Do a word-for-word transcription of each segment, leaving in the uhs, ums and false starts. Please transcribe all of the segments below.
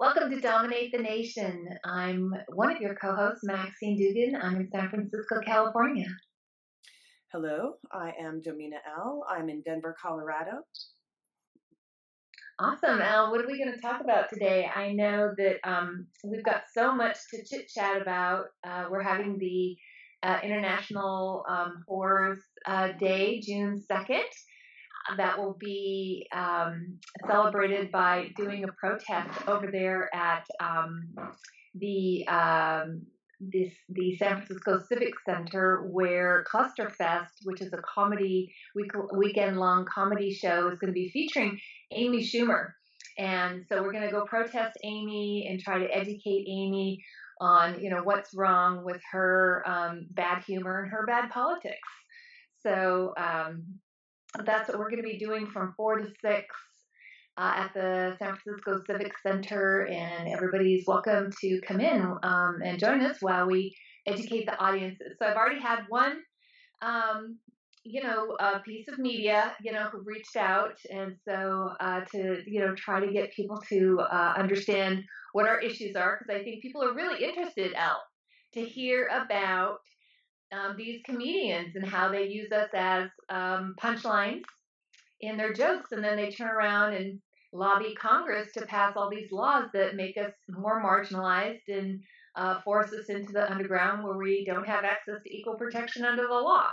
Welcome to Dominate the Nation. I'm one of your co-hosts, Maxine Doogan. I'm in San Francisco, California. Hello, I am Domina Elle. I'm in Denver, Colorado. Awesome, Elle. What are we going to talk about today? I know that um, we've got so much to chit-chat about. Uh, we're having the uh, International um, Whores uh, Day, June second. That will be um, celebrated by doing a protest over there at um, the um, this the San Francisco Civic Center, where Clusterfest, which is a comedy week, weekend long comedy show, is going to be featuring Amy Schumer. And so we're going to go protest Amy and try to educate Amy on you know what's wrong with her um, bad humor and her bad politics. So. Um, That's what we're going to be doing from four to six uh, at the San Francisco Civic Center, and everybody's welcome to come in um, and join us while we educate the audiences. So I've already had one, um, you know, uh, piece of media, you know, who reached out, and so uh, to, you know, try to get people to uh, understand what our issues are, because I think people are really interested, Elle, to hear about Um, these comedians and how they use us as um, punchlines in their jokes, and then they turn around and lobby Congress to pass all these laws that make us more marginalized and uh, force us into the underground where we don't have access to equal protection under the law.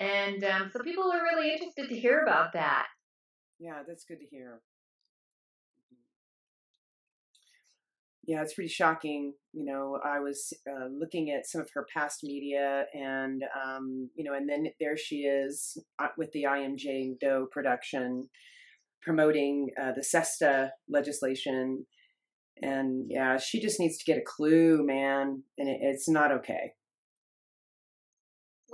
And um, so people are really interested to hear about that. Yeah, that's good to hear. Yeah, it's pretty shocking. You know, I was uh, looking at some of her past media, and, um, you know, and then there she is with the I M J Doe production promoting uh, the SESTA legislation. And yeah, she just needs to get a clue, man. And it, it's not okay.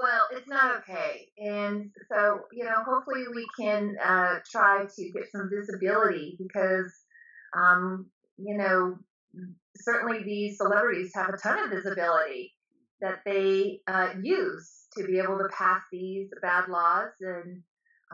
Well, it's not okay. And so, you know, hopefully we can uh, try to get some visibility, because, um, you know, certainly these celebrities have a ton of visibility that they uh, use to be able to pass these bad laws and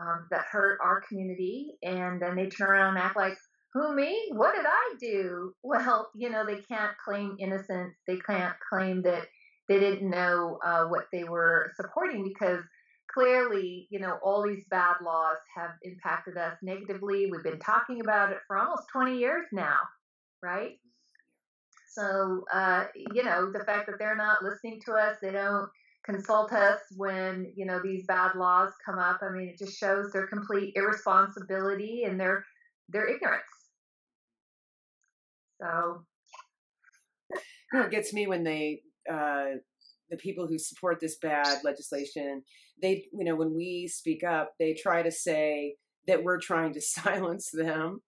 um, that hurt our community. And then they turn around and act like, who, me? What did I do? Well, you know, they can't claim innocence. They can't claim that they didn't know uh, what they were supporting, because clearly, you know, all these bad laws have impacted us negatively. We've been talking about it for almost twenty years now, right? So, uh, you know, the fact that they're not listening to us, they don't consult us when, you know, these bad laws come up. I mean, it just shows their complete irresponsibility and their their ignorance. So, you know, it gets me when they, uh, the people who support this bad legislation, they, you know, when we speak up, they try to say that we're trying to silence them.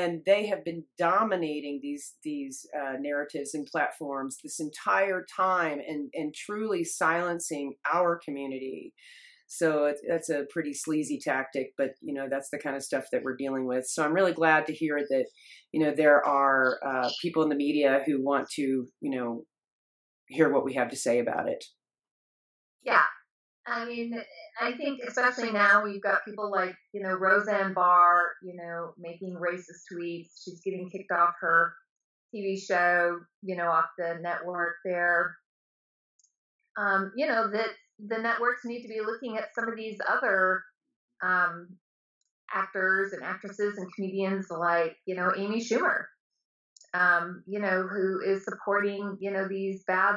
And they have been dominating these these uh, narratives and platforms this entire time, and and truly silencing our community. So it's, that's a pretty sleazy tactic, but you know that's the kind of stuff that we're dealing with. So I'm really glad to hear that you know there are uh, people in the media who want to you know hear what we have to say about it. Yeah, I mean. I think especially now we've got people like, you know, Roseanne Barr, you know, making racist tweets. She's getting kicked off her T V show, you know, off the network there. Um, you know, that the networks need to be looking at some of these other um, actors and actresses and comedians like, you know, Amy Schumer, um, you know, who is supporting, you know, these bad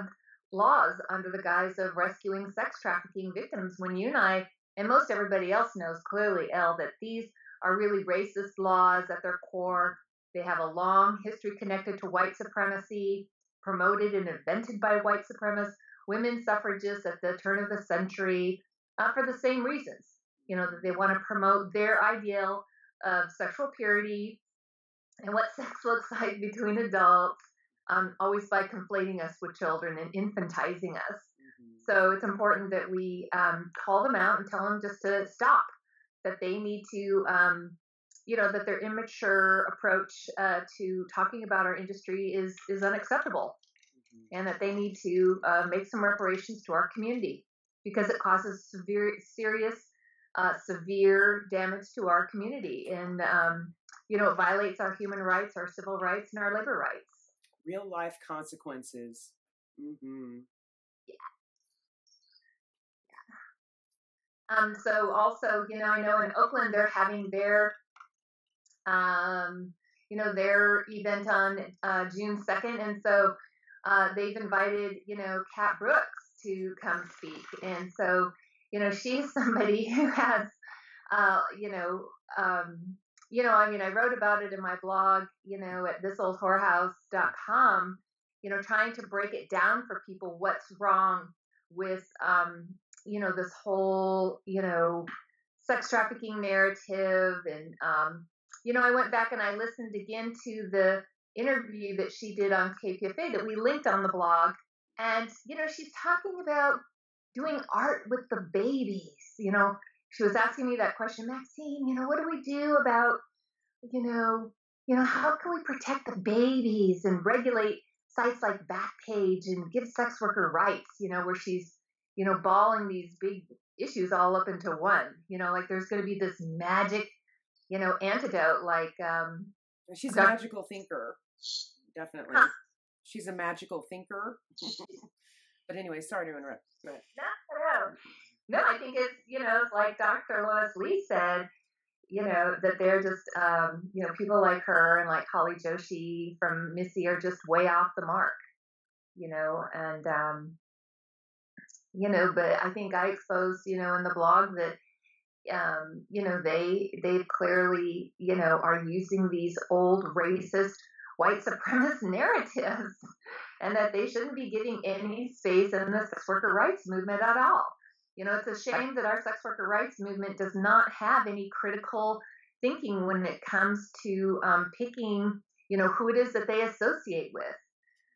laws under the guise of rescuing sex trafficking victims, when you and I and most everybody else knows clearly, Elle, that these are really racist laws at their core. They have a long history connected to white supremacy, promoted and invented by white supremacists, women suffragists at the turn of the century, uh, for the same reasons, you know, that they want to promote their ideal of sexual purity and what sex looks like between adults. Um, always by conflating us with children and infantizing us. Mm-hmm. So it's important that we um, call them out and tell them just to stop, that they need to, um, you know, that their immature approach uh, to talking about our industry is, is unacceptable, mm-hmm. and that they need to uh, make some reparations to our community, because it causes severe, serious, uh, severe damage to our community. And um, you know, it violates our human rights, our civil rights, and our labor rights. Real life consequences. Mm-hmm. Yeah. Yeah. Um, so also, you know, I know in Oakland they're having their, um, you know, their event on uh, June second. And so uh, they've invited, you know, Cat Brooks to come speak. And so, you know, she's somebody who has, uh, you know, um, you know, I mean, I wrote about it in my blog, you know, at this old whorehouse dot com, you know, trying to break it down for people what's wrong with, um, you know, this whole, you know, sex trafficking narrative. And, um, you know, I went back and I listened again to the interview that she did on K P F A that we linked on the blog. And, you know, she's talking about doing art with the babies, you know. She was asking me that question, Maxine, you know, what do we do about, you know, you know, how can we protect the babies and regulate sites like Backpage and give sex worker rights, you know, where she's, you know, balling these big issues all up into one, you know, like there's going to be this magic, you know, antidote, like. Um, she's a magical thinker, definitely. Huh. She's a magical thinker. But anyway, sorry to interrupt. No, no. No, I think it's, you know, like Doctor Lois Lee said, you know, that they're just, um, you know, people like her and like Holly Joshi from Missy are just way off the mark, you know, and, um, you know, but I think I exposed, you know, in the blog that, um, you know, they, they clearly, you know, are using these old racist white supremacist narratives and that they shouldn't be giving any space in the sex worker rights movement at all. You know, it's a shame that our sex worker rights movement does not have any critical thinking when it comes to um, picking, you know, who it is that they associate with.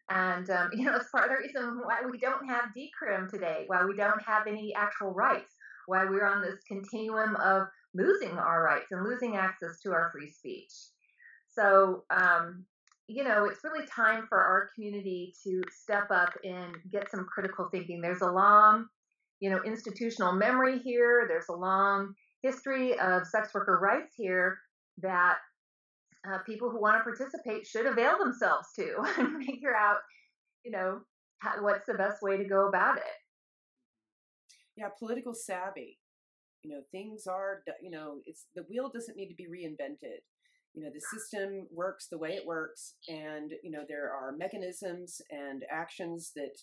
And, um, you know, it's part of the reason why we don't have decrim today, why we don't have any actual rights, why we're on this continuum of losing our rights and losing access to our free speech. So, um, you know, it's really time for our community to step up and get some critical thinking. There's a long... you know, institutional memory here. There's a long history of sex worker rights here that uh, people who want to participate should avail themselves to and figure out, you know, how, what's the best way to go about it. Yeah, political savvy. You know, things are, you know, it's the wheel doesn't need to be reinvented. You know, the system works the way it works, and you know, there are mechanisms and actions that,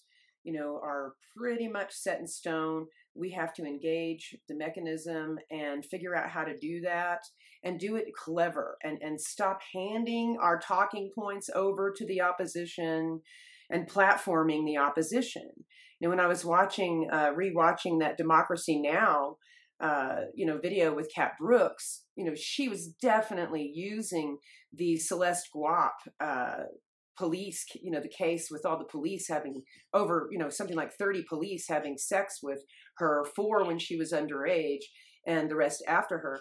you know, are pretty much set in stone. We have to engage the mechanism and figure out how to do that and do it clever and, and stop handing our talking points over to the opposition and platforming the opposition. You know, when I was watching, uh, re-watching that Democracy Now, uh, you know, video with Cat Brooks, you know, she was definitely using the Celeste Guap, uh, police, you know, the case with all the police having over, you know, something like thirty police having sex with her, four when she was underage and the rest after her,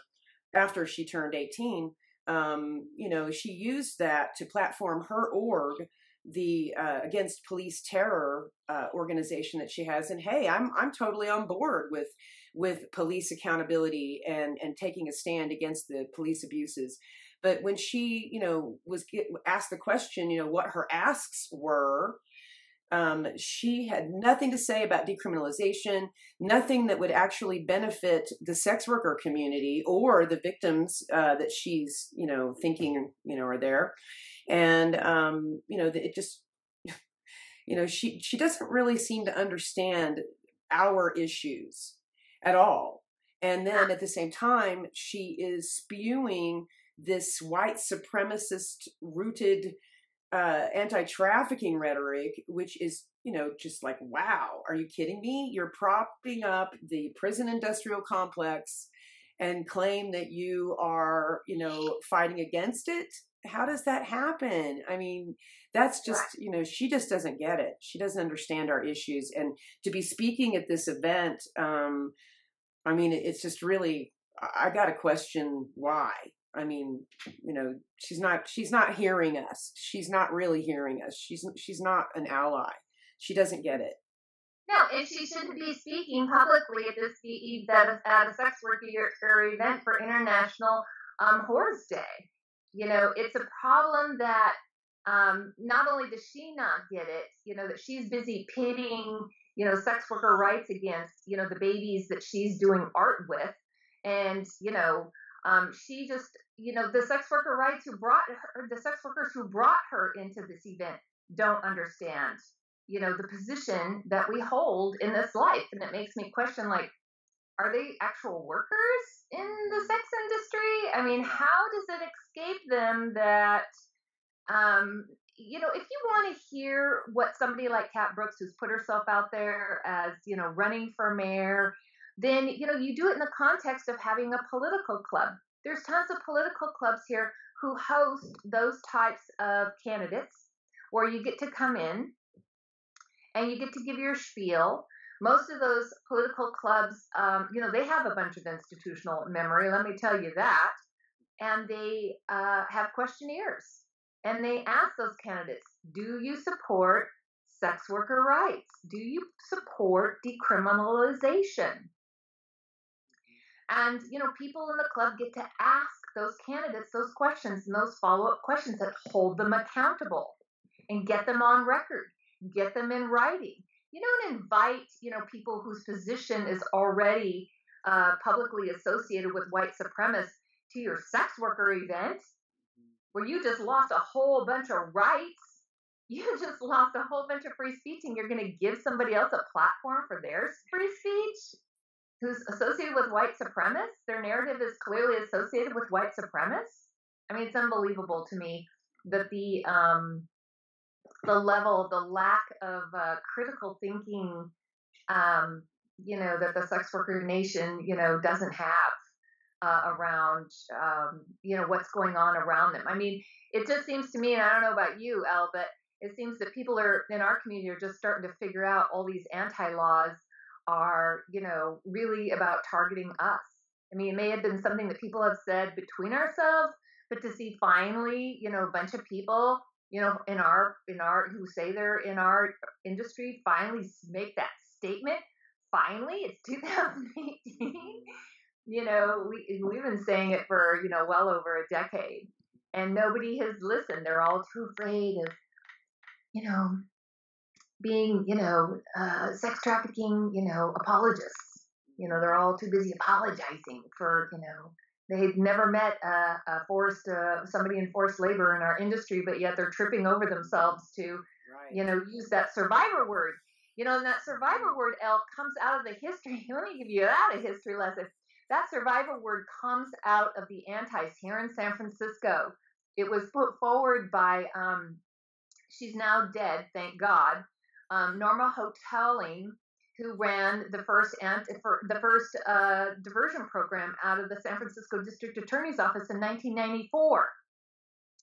after she turned eighteen. Um, you know, she used that to platform her org, the uh, Against Police Terror uh, organization that she has. And hey, I'm I'm totally on board with with police accountability and and taking a stand against the police abuses. But when she, you know, was get, asked the question, you know, what her asks were, um, she had nothing to say about decriminalization, nothing that would actually benefit the sex worker community or the victims uh, that she's, you know, thinking, you know, are there. And, um, you know, it just, you know, she, she doesn't really seem to understand our issues at all. And then at the same time, she is spewing this white supremacist rooted uh, anti-trafficking rhetoric, which is, you know, just like, wow, are you kidding me? You're propping up the prison industrial complex and claim that you are, you know, fighting against it. How does that happen? I mean, that's just, you know, she just doesn't get it. She doesn't understand our issues. And to be speaking at this event, um, I mean, it's just really, I got to question why. I mean, you know, she's not, she's not hearing us. She's not really hearing us. She's, she's not an ally. She doesn't get it. No, and she shouldn't be speaking publicly at this at a sex worker event for International um, Whores Day. You know, it's a problem that um, not only does she not get it, you know, that she's busy pitting, you know, sex worker rights against, you know, the babies that she's doing art with. And, you know, um, she just, you know, the sex worker rights who brought her, the sex workers who brought her into this event don't understand, you know, the position that we hold in this life. And it makes me question, like, are they actual workers in the sex industry? I mean, how does it escape them that, um, you know, if you want to hear what somebody like Cat Brooks, who's put herself out there as, you know, running for mayor, then, you know, you do it in the context of having a political club. There's tons of political clubs here who host those types of candidates where you get to come in and you get to give your spiel. Most of those political clubs, um, you know, they have a bunch of institutional memory, let me tell you that, and they uh, have questionnaires. And they ask those candidates, do you support sex worker rights? Do you support decriminalization? And, you know, people in the club get to ask those candidates those questions and those follow-up questions that hold them accountable and get them on record, get them in writing. You don't invite, you know, people whose position is already uh, publicly associated with white supremacists to your sex worker event, where you just lost a whole bunch of rights. You just lost a whole bunch of free speech, and you're going to give somebody else a platform for their free speech who's associated with white supremacists. Their narrative is clearly associated with white supremacists. I mean, it's unbelievable to me that the um, the level, the lack of uh, critical thinking, um, you know, that the sex worker nation, you know, doesn't have. Uh, around, um, you know, what's going on around them. I mean, it just seems to me, and I don't know about you, Elle, but it seems that people are in our community are just starting to figure out all these anti-laws are, you know, really about targeting us. I mean, it may have been something that people have said between ourselves, but to see finally, you know, a bunch of people, you know, in our, in our, who say they're in our industry, finally make that statement. Finally, it's two thousand eighteen. You know, we, we've been saying it for, you know, well over a decade, and nobody has listened. They're all too afraid of, you know, being, you know, uh, sex trafficking, you know, apologists. You know, they're all too busy apologizing for, you know, they've never met a, a forced, uh, somebody in forced labor in our industry, but yet they're tripping over themselves to, right. You know, use that survivor word. You know, and that survivor word, Elle, comes out of the history. Let me give you that a history lesson. That survivor word comes out of the antis here in San Francisco. It was put forward by, um, she's now dead, thank God, um, Norma Hotelling, who ran the first ant, the first uh, diversion program out of the San Francisco District Attorney's Office in nineteen ninety-four.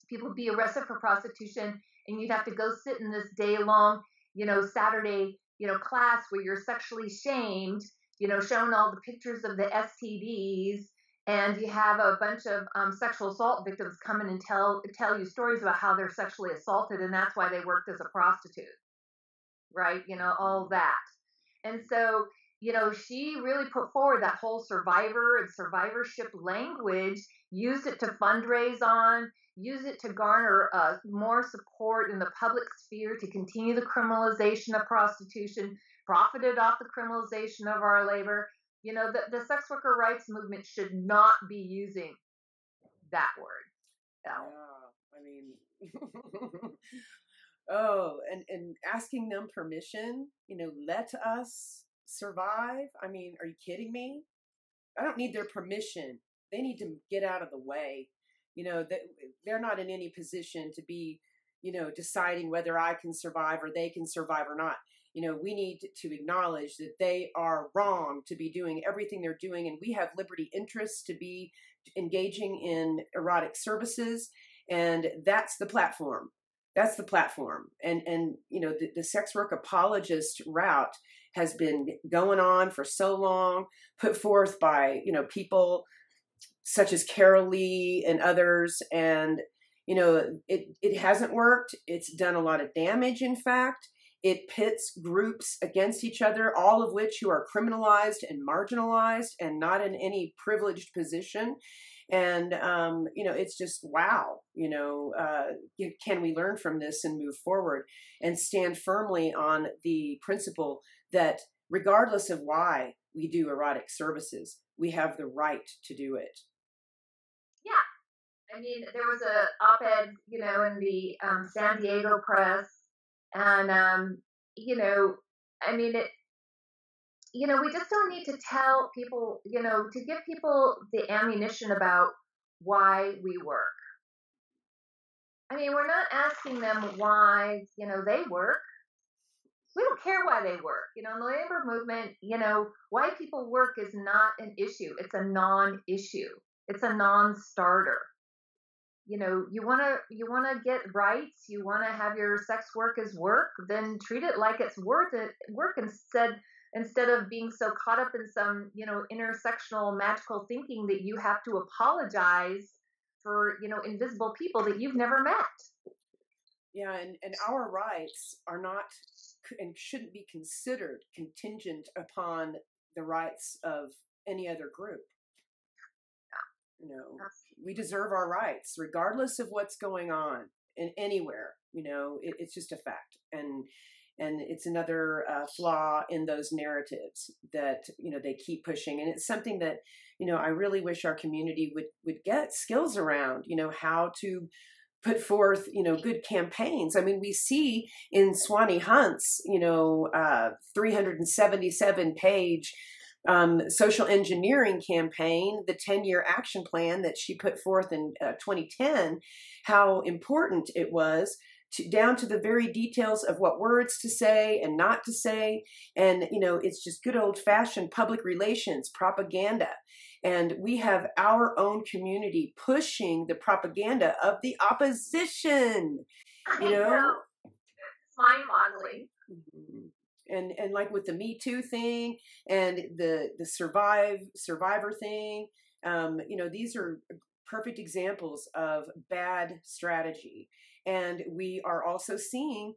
People would be arrested for prostitution, and you'd have to go sit in this day-long, you know, Saturday, you know, class where you're sexually shamed. You know, shown all the pictures of the S T Ds, and you have a bunch of um, sexual assault victims come in and tell tell you stories about how they're sexually assaulted, and that's why they worked as a prostitute, right? You know, all that. And so, you know, she really put forward that whole survivor and survivorship language, used it to fundraise on, used it to garner uh, more support in the public sphere to continue the criminalization of prostitution, profited off the criminalization of our labor. You know, the, the sex worker rights movement should not be using that word. No. Yeah, I mean, oh, and, and asking them permission, you know, let us survive. I mean, are you kidding me? I don't need their permission. They need to get out of the way. You know, that they're not in any position to be, you know, deciding whether I can survive or they can survive or not. You know, we need to acknowledge that they are wrong to be doing everything they're doing. And we have liberty interests to be engaging in erotic services. And that's the platform. That's the platform. And, and you know, the, the sex work apologist route has been going on for so long, put forth by, you know, people such as Carol Lee and others. And, you know, it, it hasn't worked. It's done a lot of damage, in fact. It pits groups against each other, all of which who are criminalized and marginalized and not in any privileged position. And, um, you know, it's just, wow, you know, uh, can we learn from this and move forward and stand firmly on the principle that regardless of why we do erotic services, we have the right to do it. Yeah. I mean, there was an op-ed, you know, in the um, San Diego Press, and, um, you know, I mean, it, you know, we just don't need to tell people, you know, to give people the ammunition about why we work. I mean, we're not asking them why, you know, they work. We don't care why they work. You know, in the labor movement, you know, why people work is not an issue. It's a non-issue. It's a non-starter. You know, you want to you want to get rights, you want to have your sex work as work, then treat it like it's worth it work instead instead of being so caught up in some, you know, intersectional magical thinking that you have to apologize for, you know, invisible people that you've never met. Yeah, and, and our rights are not and shouldn't be considered contingent upon the rights of any other group. You know, we deserve our rights, regardless of what's going on in anywhere. You know, it, it's just a fact, and and it's another uh, flaw in those narratives that, you know, they keep pushing. And it's something that, you know, I really wish our community would would get skills around. You know, how to put forth, you know, good campaigns. I mean, we see in Swanee Hunt's, you know, uh, three hundred seventy-seven page. Um, social engineering campaign, the ten-year action plan that she put forth in uh, twenty ten, how important it was, to, down to the very details of what words to say and not to say. And, you know, it's just good old-fashioned public relations, propaganda. And we have our own community pushing the propaganda of the opposition, you know? know. It's mind-boggling. Mm-hmm. And and like with the Me Too thing and the the survive survivor thing, um, you know, these are perfect examples of bad strategy. And we are also seeing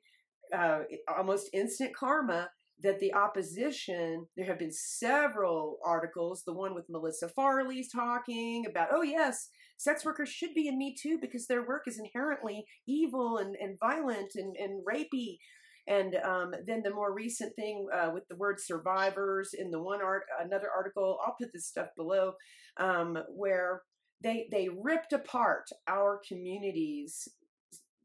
uh, almost instant karma that the opposition, there have been several articles, the one with Melissa Farley talking about, oh, yes, sex workers should be in Me Too because their work is inherently evil and, and violent and, and rapey. And um, then the more recent thing uh, with the word survivors in the one art, another article, I'll put this stuff below, um, where they they ripped apart our community's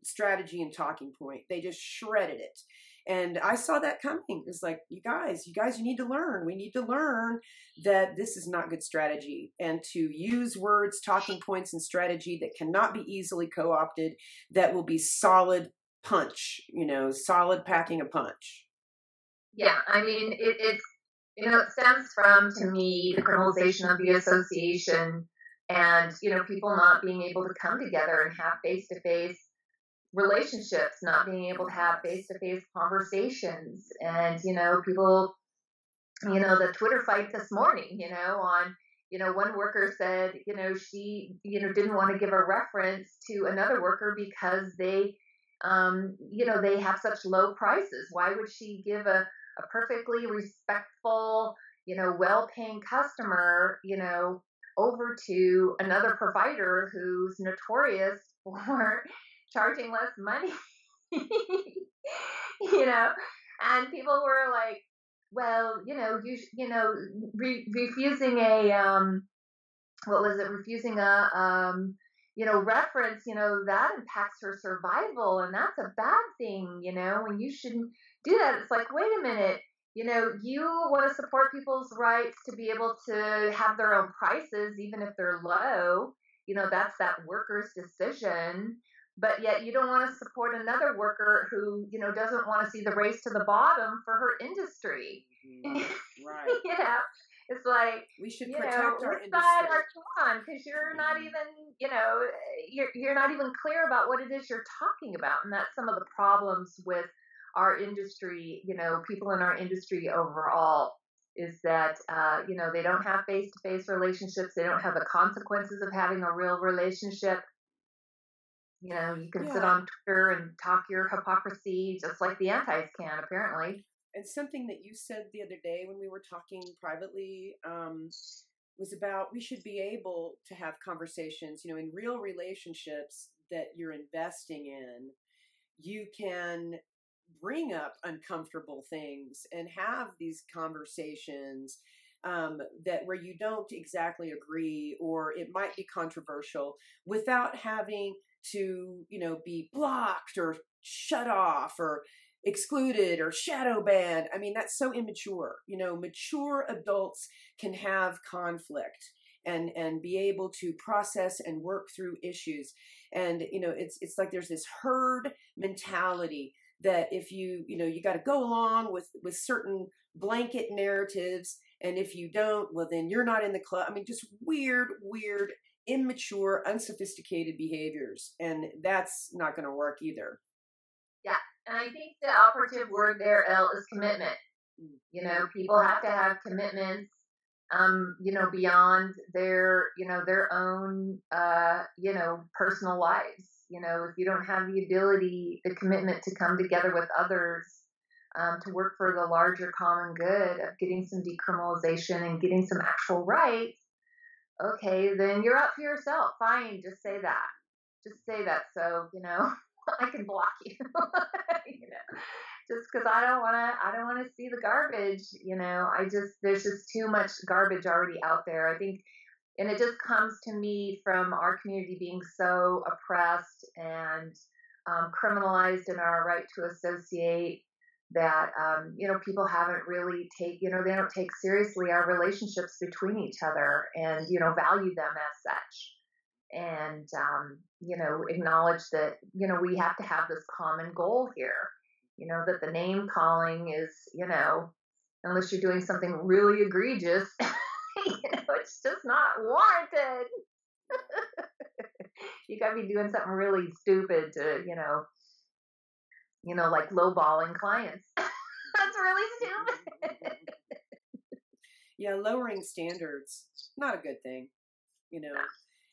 strategy and talking point. They just shredded it. And I saw that coming. It was like, you guys, you guys, you need to learn. We need to learn that this is not good strategy, and to use words, talking points, and strategy that cannot be easily co-opted, that will be solid punch, you know, solid packing a punch. Yeah, I mean, it, it's, you know, it stems from, to me, the criminalization of the association and, you know, people not being able to come together and have face-to-face relationships, not being able to have face-to-face conversations. And, you know, people, you know, the Twitter fight this morning, you know, on, you know, one worker said, you know, she, you know, didn't want to give a reference to another worker because they, Um, you know, they have such low prices. Why would she give a, a perfectly respectful, you know, well-paying customer, you know, over to another provider who's notorious for charging less money, you know? And people were like, well, you know, you, you know, re- refusing a, um, what was it? Refusing a, um, you know, reference, you know, that impacts her survival, and that's a bad thing, you know, and you shouldn't do that. It's like, wait a minute, you know, you want to support people's rights to be able to have their own prices, even if they're low, you know, that's that worker's decision, but yet you don't want to support another worker who, you know, doesn't want to see the race to the bottom for her industry. Mm-hmm. Right. You know? It's like, we should protect know, our inside our con, because you're not even, you know, you're, you're not even clear about what it is you're talking about. And that's some of the problems with our industry, you know, people in our industry overall, is that, uh, you know, they don't have face-to-face relationships. They don't have the consequences of having a real relationship. You know, you can yeah. sit on Twitter and talk your hypocrisy just like the antis can, apparently. And something that you said the other day when we were talking privately, um, was about we should be able to have conversations, you know, in real relationships that you're investing in, you can bring up uncomfortable things and have these conversations um, that where you don't exactly agree, or it might be controversial, without having to, you know, be blocked or shut off or excluded or shadow banned. I mean, that's so immature. You know, mature adults can have conflict and and be able to process and work through issues. And, you know, it's it's like there's this herd mentality that if you, you know, you got to go along with with certain blanket narratives, and if you don't, well, then you're not in the club. I mean, just weird, weird, immature, unsophisticated behaviors. And that's not going to work either. Yeah. And I think the operative word there, Elle, is commitment. You know, people have to have commitments, um, you know, beyond their, you know, their own, uh, you know, personal lives. You know, if you don't have the ability, the commitment to come together with others, um, to work for the larger common good of getting some decriminalization and getting some actual rights, okay, then you're up for yourself. Fine, just say that. Just say that so, you know, I can block you, you know, just because I don't want to, I don't want to see the garbage, you know, I just, there's just too much garbage already out there, I think, and it just comes to me from our community being so oppressed and um, criminalized in our right to associate that, um, you know, people haven't really take, you know, they don't take seriously our relationships between each other and, you know, value them as such. And, um, you know, acknowledge that, you know, we have to have this common goal here, you know, that the name calling is, you know, unless you're doing something really egregious, you know, it's just not warranted. You got to be doing something really stupid to, you know, you know, like lowballing clients. That's really stupid. Yeah, lowering standards, not a good thing, you know. No.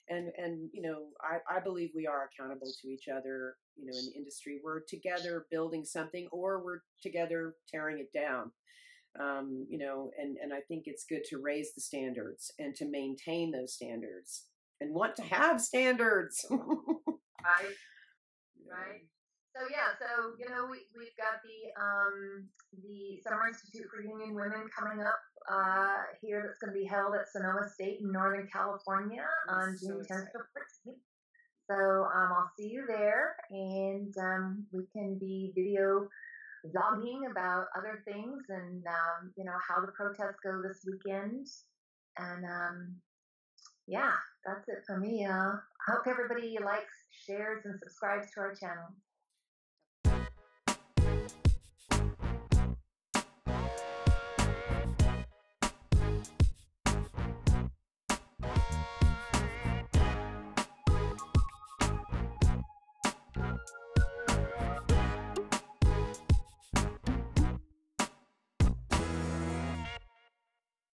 And, and you know, I, I believe we are accountable to each other, you know, in the industry. We're together building something, or we're together tearing it down, um, you know, and, and I think it's good to raise the standards and to maintain those standards and want to have standards. Right, right. So, yeah, so, you know, we, we've got the, um, the Summer Institute for Union Women coming up. Uh, here, that's going to be held at Sonoma State in Northern California on so June tenth to fourteenth. So um, I'll see you there, and um, we can be video vlogging about other things and, um, you know, how the protests go this weekend. And um, yeah, that's it for me. Uh, I hope everybody likes, shares, and subscribes to our channel.